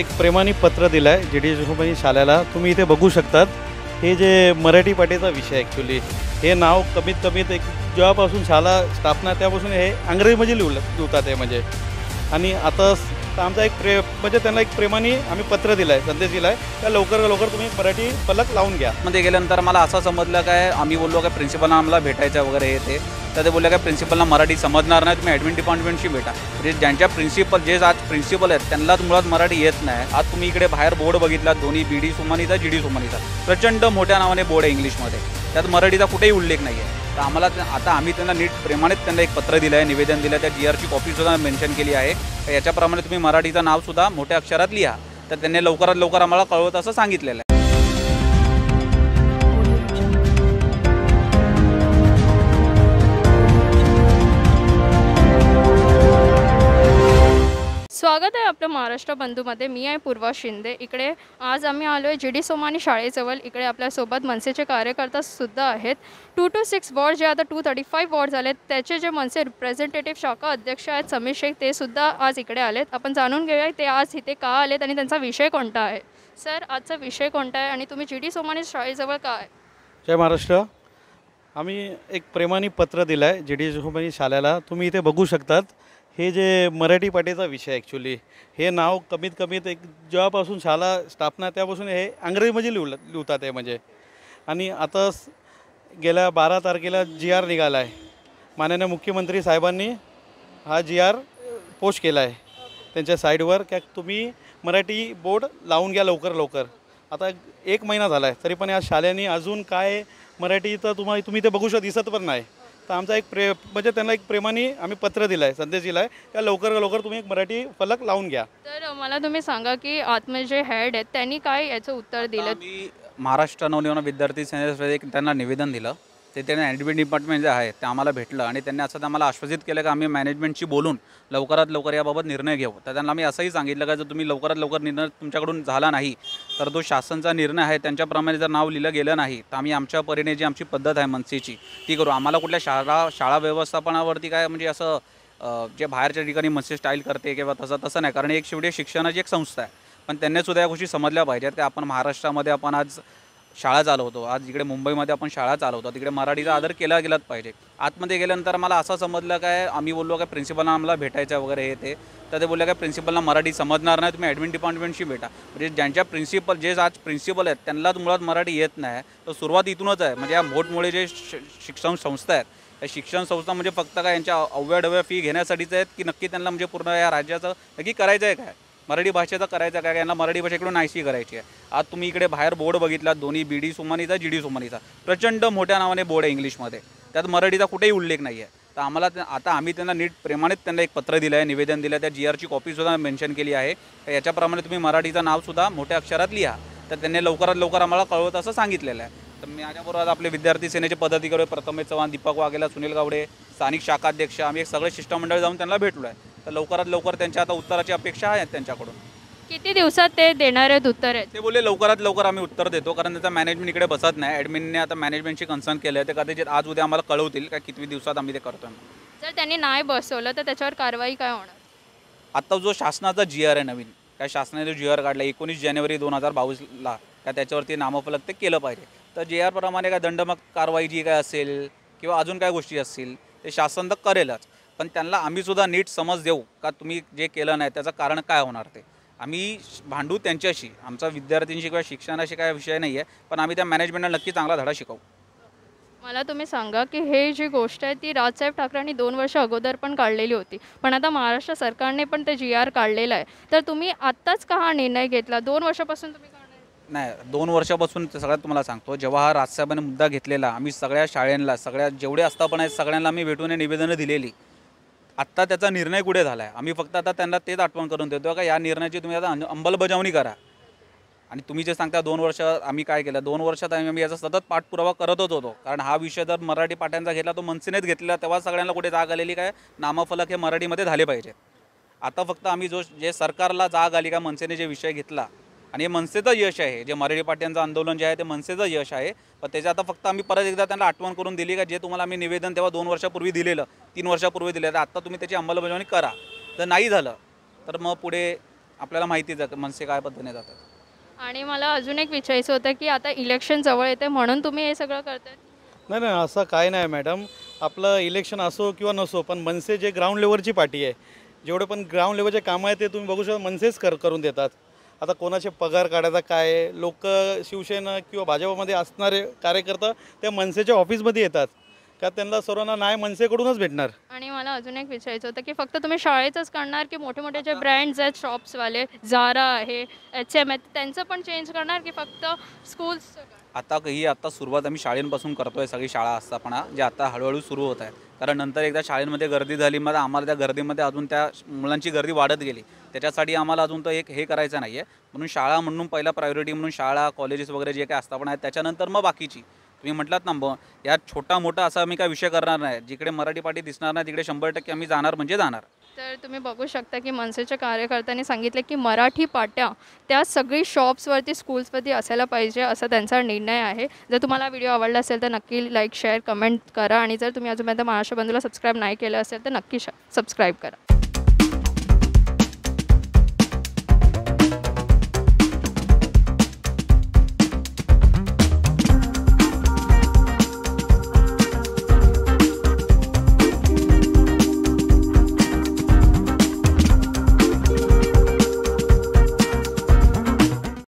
एक प्रेमाने पत्र दिलं आहे जी डी सोमानी शाळेला। तुम्ही इथे बघू शकतात हे जे मराठी पाठीचा विषय ॲक्च्युली हे नाव कमीत कमीत एक जेव्हापासून शाळा स्थापना त्यापासून हे इंग्रजीमध्ये लिहितात ते म्हणजे। आणि आता आमचा एक म्हणजे त्यांना एक प्रेमाने आम्ही पत्र दिलं आहे संदेश दिला आहे त्या लवकर लवकर तुम्ही मराठी फलक लावून घ्या। मध्ये गेल्यानंतर मला असं समजलं काय आम्ही बोललो काय प्रिन्सिपलला आम्हाला भेटायचं वगैरे हे ते बोलले काय प्रिन्सिपलला मराठी समजणार नाही तुम्ही ॲडमिन डिपार्टमेंटशी भेटा। म्हणजे ज्यांच्या प्रिन्सिपल जे आज प्रिन्सिपल आहेत त्यांनाच मुळात मराठी येत नाही। आज तुम्ही इकडे बाहेर बोर्ड बघितला दोन्ही बी डी सोमानीचा जी डी सोमानीचा प्रचंड मोठ्या नावाने बोर्ड आहे इंग्लिशमध्ये त्यात मराठीचा कुठेही उल्लेख नाही आहे। तर आम्हाला आता आम्ही त्यांना नीट प्रेमानेच त्यांना एक पत्र दिलं आहे निवेदन दिलं त्या जी आरची कॉपीसुद्धा मेन्शन केली आहे याच्याप्रमाणे तुम्ही मराठीचं नावसुद्धा मोठ्या अक्षरात लिहा तर त्यांनी लवकरात लवकर आम्हाला कळवत असं सांगितलेलं आहे। स्वागत आहे आपलं महाराष्ट्र बंधूमध्ये। मी आहे पूर्वा शिंदे। इकडे आज आम्ही आलो आहे जी डी सोमानी शाळेजवळ। इकडे आपल्यासोबत मनसेचे कार्यकर्तासुद्धा आहेत। 226 वॉर्ड जे आता 235 वॉर्ड झालेत त्याचे जे मनसे रिप्रेझेंटेटिव्ह शाखा अध्यक्ष आहेत समीर शेख ते सुद्धा आज इकडे आलेत। आपण जाणून घेऊया ते आज इथे का आलेत आणि त्यांचा विषय कोणता आहे। सर आजचा विषय कोणता आहे आणि तुम्ही जी डी सोमानी शाळेजवळ का आहे? जय महाराष्ट्र। आम्ही एक प्रेमाने पत्र दिलं आहे जी डी सोमानी शाळेला। तुम्ही इथे बघू शकतात हे जे मराठी पाठीचा विषय ॲक्च्युली हे नाव कमीत कमीत एक जेव्हापासून शाळा स्थापना त्यापासून हे इंग्रजीमध्ये लिहितात ते म्हणजे। आणि आता गेल्या 12 तारखेला GR निघाला आहे। माननीय मुख्यमंत्री साहेबांनी हा GR पोस्ट केला आहे त्यांच्या साईडवर की तुम्ही मराठी बोर्ड लावून घ्या लवकर लवकर। आता एक महिना झाला आहे तरी पण या शाळेने अजून काय मराठीचं तुम्ही ते बघू शकता दिसत पण नाही। तर आमचा एक म्हणजे त्यांना एक प्रेमाने आम्ही पत्र दिलं आहे संदेश दिला आहे त्या लवकर लवकर तुम्ही एक मराठी फलक लावून घ्या। तर मला तुम्ही सांगा की आत्मे जे हेड आहेत त्यांनी काय याचं उत्तर दिलं? मी महाराष्ट्र नवनिर्माण विद्यार्थी सेनेचे एक त्यांना निवेदन दिलं ते त्यांना ॲडमिन डिपार्टमेंट जे आहे ते आम्हाला भेटलं आणि त्यांनी असं आम्हाला आश्वासित केलं की आम्ही मॅनेजमेंटशी बोलून लवकरात लवकर याबाबत निर्णय घेऊ। तर त्यांना आम्ही असंही सांगितलं का जर तुम्ही लवकरात लवकर निर्णय तुमच्याकडून झाला नाही तर तो शासनचा निर्णय आहे त्यांच्याप्रमाणे जर नाव लिहिलं गेलं नाही तर आम्ही आमच्या परीने जी आमची पद्धत आहे मनसेची ती करू। आम्हाला कुठल्या शाळा व्यवस्थापनावरती काय म्हणजे असं जे बाहेरच्या ठिकाणी मनसे स्टाईल करते किंवा तसं नाही कारण एक शेवटी शिक्षणाची एक संस्था आहे। पण त्यांनीसुद्धा या गोष्टी समजल्या पाहिजेत की आपण महाराष्ट्रामध्ये आपण आज शाळा चालवतो आज जिकडे मुंबईमध्ये आपण शाळा चालवतो तिकडे मराठीचा आदर केला गेलाच पाहिजे। आतमध्ये गेल्यानंतर मला असं समजलं काय आम्ही बोललो काय प्रिन्सिपलला आम्हाला भेटायचं वगैरे हे ते बोलले काय प्रिन्सिपलला मराठी समजणार नाही तुम्ही ॲडमिन डिपार्टमेंटशी भेटा। म्हणजे ज्यांच्या प्रिन्सिपल जे आज प्रिन्सिपल आहेत त्यांनाच मुळात मराठी येत नाही तर सुरुवात इथूनच आहे। म्हणजे या मोठमोठे जे शिक्षण संस्था आहेत त्या शिक्षण संस्था म्हणजे फक्त काय यांच्या अवघ्या फी घेण्यासाठीच आहेत की नक्की त्यांना म्हणजे पूर्ण या राज्याचं नक्की करायचं आहे काय मराठी भाषेचा करायचा काय यांना मराठी भाषेकडून नाहीशी करायची आहे। आज तुम्ही इकडे बाहेर बोर्ड बघितला दोन्ही बी डी सोमानीचा जी डी सोमानीचा प्रचंड मोठ्या नावाने बोर्ड आहे इंग्लिशमध्ये त्यात मराठीचा कुठेही उल्लेख नाही आहे। तर आम्हाला आता आम्ही त्यांना नीट प्रेमानेच त्यांना एक पत्र दिलं आहे निवेदन दिलं त्या GRची कॉपीसुद्धा मेन्शन केली आहे याच्याप्रमाणे तुम्ही मराठीचं नावसुद्धा मोठ्या अक्षरात लिहा तर त्यांनी लवकरात लवकर आम्हाला कळवत असं सांगितलेलं आहे। तर माझ्याबरोबर आज आपले विद्यार्थी सेनेचे पदाधिकारी प्रथमेश चव्हाण दीपक वाघेला सुनील गावडे स्थानिक शाखाध्यक्ष आम्ही एक सगळे शिष्टमंडळ जाऊन त्यांना भेटलो आहे। तर लवकरात लवकर त्यांच्या आता उत्तराची अपेक्षा आहे त्यांच्याकडून। किती दिवसात ते देणार आहेत उत्तर? ते बोलले लवकरात लवकर आम्ही उत्तर देतो कारण त्याचा मॅनेजमेंट इकडे बसत नाही ॲडमिनने आता मॅनेजमेंटशी कन्सर्न केलं आहे ते कदाचित आज उद्या आम्हाला कळवतील का किती दिवसात आम्ही ते करतो। जर त्यांनी नाही बसवलं तर त्याच्यावर कारवाई काय होणार? आत्ता जो शासनाचा GR आहे नवीन काय शासनाने जो GR काढला 19 जानेवारी 2022ला का त्याच्यावरती नामफलक ते केलं पाहिजे। तर GR प्रमाणे काय दंडमक कारवाई जी काय असेल किंवा अजून काय गोष्टी असतील ते शासन तर करेलच पण त्यांना आम्हीसुद्धा नीट समज देऊ का तुम्ही जे केलं नाही त्याचं कारण काय होणार ते आम्ही भांडू त्यांच्याशी। आमचा विद्यार्थ्यांशी किंवा शिक्षणाशी काय विषय नाही आहे पण आम्ही त्या मॅनेजमेंटला नक्की चांगला धडा शिकवू। मला तुम्ही सांगा की हे जी गोष्ट आहे ती राजसाहेब ठाकरेंनी 2 वर्ष अगोदर पण काढलेली होती पण आता महाराष्ट्र सरकारने पण ते GR काढलेलं आहे तर तुम्ही आत्ताच का हा निर्णय घेतला? 2 वर्षापासून तुम्ही नाही 2 वर्षापासून सगळ्यात तुम्हाला सांगतो जेव्हा हा राजसाहेबांनी मुद्दा घेतलेला आम्ही सगळ्या शाळेंना सगळ्या जेवढे आस्थापना आहेत सगळ्यांना आम्ही भेटून निवेदनं दिलेली। आत्ता त्याचा निर्णय कुठे झाला आहे? आम्ही फक्त आता त्यांना तेच आठवण करून देतो का या निर्णयाची तुम्ही आता अंमलबजावणी करा। आणि तुम्ही जे सांगता 2 वर्षात आम्ही काय केलं 2 वर्षात आम्ही याचा सतत पाठपुरावा करतच होतो कारण हा विषय जर मराठी पाट्यांचा घेतला तो मनसेनेच घेतलेला तेव्हा सगळ्यांना कुठे जाग आलेली काय नामफलक हे मराठीमध्ये झाले पाहिजे। आता फक्त आम्ही जे सरकारला जाग आली का मनसेने जे विषय घेतला आणि मनसेचं यश आहे जे मराठी पाट्यांचं आंदोलन जे आहे ते मनसेचं यश आहे पण त्याचं आता फक्त आम्ही परत एकदा त्यांना आठवण करून दिली का जे तुम्हाला आम्ही निवेदन तेव्हा 2 वर्षापूर्वी दिलेलं 3 वर्षापूर्वी दिलेलं तर आत्ता तुम्ही त्याची अंमलबजावणी करा। जर नाही झालं तर मग पुढे आपल्याला माहिती आहे मनसे काय पद्धतीने जातात। आणि मला अजून एक विचारायचं होतं की आता इलेक्शन जवळ येते म्हणून तुम्ही हे सगळं करताय? नाही नाही, असं काय नाही मॅडम, आपलं इलेक्शन असो किंवा नसो पण मनसे जे ग्राउंड लेवलची पार्टी आहे, जेवढे पण ग्राउंड लेवलचे काम आहे ते तुम्ही बघू शकता मनसेच करून देतात। आता कोणाचे पगार काढायचा काय, लोक शिवसेना किंवा भाजपमध्ये असणारे कार्यकर्ता ते मनसेच्या ऑफिसमध्ये येतात का, त्यांना सर्वांना नाही मनसेकडूनच भेटणार। आणि मला अजून एक विचारायचं होतं की फक्त तुम्ही शाळेतच करणार की मोठे मोठे जे ब्रँड्स आहेत शॉप्सवाले, जारा आहे, HM आहे, त्यांचं पण चेंज करणार की फक्त स्कूल्स? आता ही आता सुरुवात आम्ही शाळेंपासून करतोय, सगळी शाळा असताना जे आता हळूहळू सुरू होत आहे, कारण नंतर एकदा शाळेमध्ये गर्दी झाली मग आम्हाला त्या गर्दीमध्ये अजून त्या मुलांची गर्दी वाढत गेली, त्याच्यासाठी आम्हाला अजून तो एक हे करायचं नाही आहे, म्हणून शाळा म्हणून पहिला प्रायोरिटी म्हणून शाळा कॉलेजेस वगैरे जे काही आस्थापना आहेत त्याच्यानंतर मग बाकीची। तुम्ही म्हटलात ना मग यात छोटा मोठा असा आम्ही काय विषय करणार नाही, जिकडे मराठी पार्टी दिसणार नाही तिकडे 100% आम्ही जाणार म्हणजे जाणार। तर तुम्ही बघू शकता की मनसेच्या कार्यकर्त्यांनी सांगितले की मराठी पाट्या त्या सगळी शॉप्सवरती स्कूल्सवरती असायला पाहिजे असा त्यांचा निर्णय आहे। जर तुम्हाला व्हिडिओ आवडला असेल तर नक्की लाईक शेअर कमेंट करा आणि जर तुम्ही अजूनपर्यंत महाराष्ट्र बंधूला सबस्क्राईब नाही केलं असेल तर नक्की सबस्क्राईब करा।